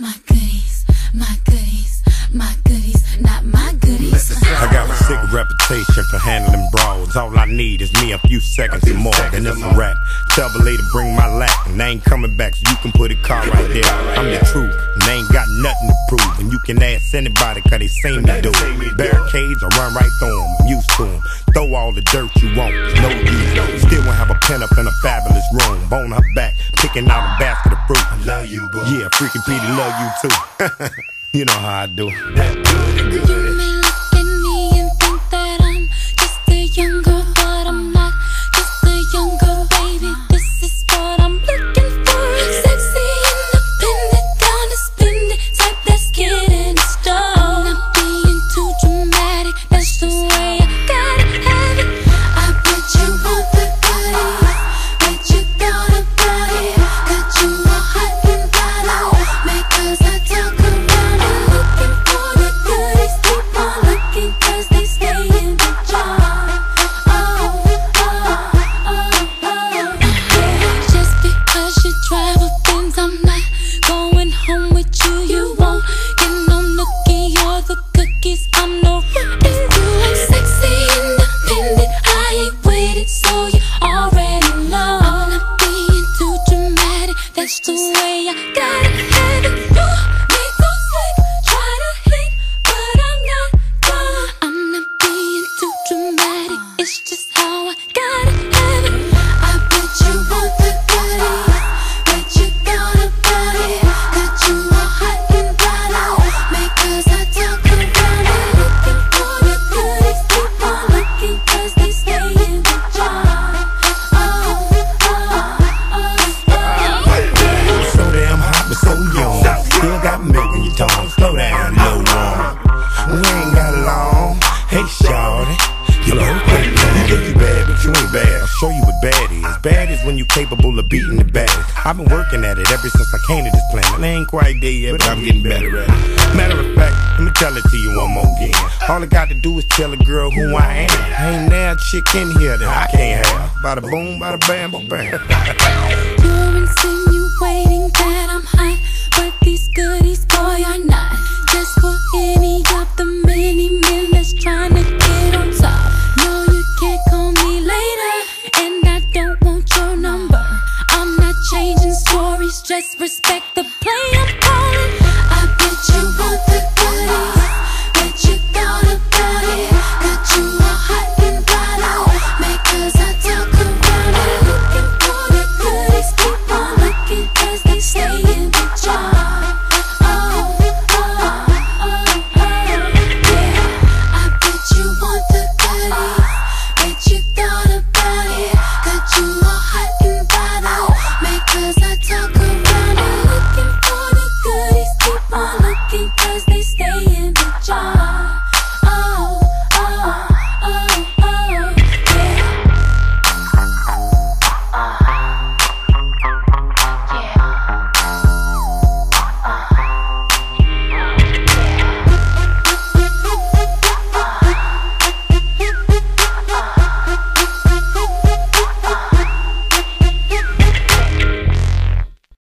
my goodies, my goodies, my goodies, not my goodies. I got a sick reputation for handling brawls. All I need is me a few seconds or more, and it's a wrap. Tell the lady bring my lap, and I ain't coming back, so you can put a car right there. I'm the truth, and I ain't got nothing to prove. And you can ask anybody, cause they seen me do it. Barricades, I run right through them, I'm used to them. Throw all the dirt you want, no use. Still won't have a pen up in a fabulous room. Bone her back, picking out a basket of fruit. I love you, boo. Yeah, freaking Petey love you too. You know how I do. That's good, good. You may look at me and think that I'm just a young girl, but I'm not just a young girl, baby. This is what I'm looking for. Sexy, independent, down to spend it, type that's getting stoned. I'm not being too dramatic, that's the way I gotta have it. I bet you want the goodies, bet you thought about it, got you more hot than bottle, make us not talk about it. That's the way I gotta have it. Me so slick, try to hate, but I'm not done. I'm not being too dramatic, it's just how I gotta have it. I bet you want the goodies, bet you thought about it, got you more hot than bottle, make us not talk about it. Looking for the goodies, keep on looking, cause they stay in the jar. Slow down, no one. We ain't got long. Hey, shawty, you look pretty. You think you bad, but you ain't bad. I'll show you what bad is. Bad is when you capable of beating the baddest. I've been working at it ever since I came to this planet. I ain't quite there yet, but I'm getting better at it. Matter of fact, let me tell it to you one more again. All I got to do is tell a girl who I am. I ain't now chick in here that I can't have. Bada boom, bada bam, bada bam. You're insinuating that I'm hot, but these goodies, boy, are not just for any of the many men that's trying to get on top. No, you can't call me later, and I don't want your number. I'm not changing stories, just respect the player.